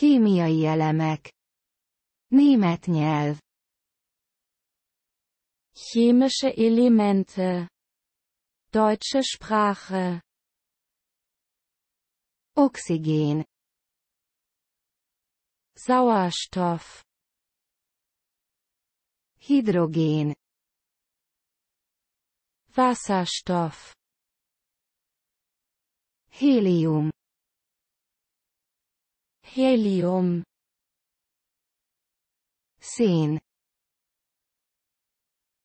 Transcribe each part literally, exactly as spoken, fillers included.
Kémiai elemek. Német nyelv. Chemische Elemente. Deutsche Sprache. Oxygen. Sauerstoff. Hidrogén. Wasserstoff. Helium. Helium. Xen.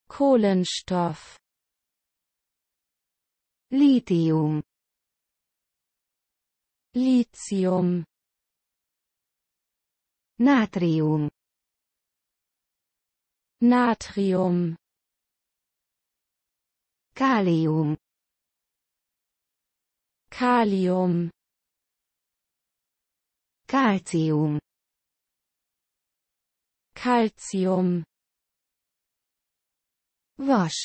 Kohlenstoff. Lithium. Lithium. Natrium. Natrium. Kalium. Kalium. Kalzium. Kalzium. Vas.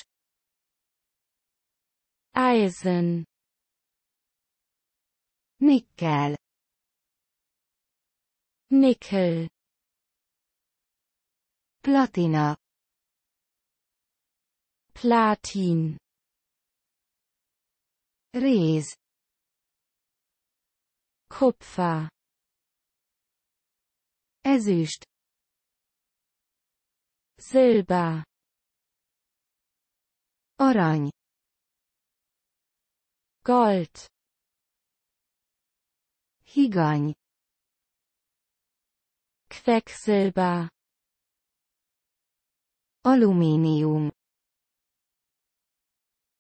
Eisen. Nikkel. Nickel. Platina. Platin. Réz. Kupfer. Ezüst. Silber. Arany. Gold. Higany. Quecksilber. Aluminium.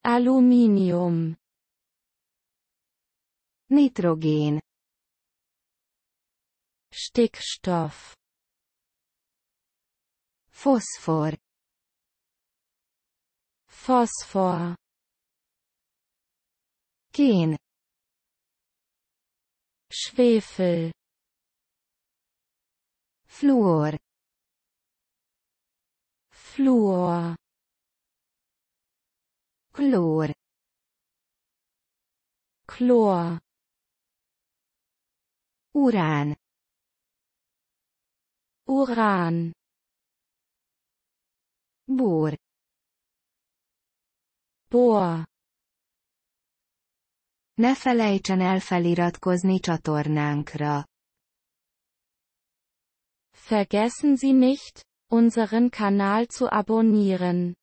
Aluminium. Nitrogén. Stickstoff. Phosphor. Phosphor. Kén. Schwefel. Fluor. Fluor. Chlor. Chlor. Uran. Uran. Bor. Bor. Ne felejtsen el feliratkozni csatornánkra. Vergessen Sie nicht, unseren Kanal zu abonnieren.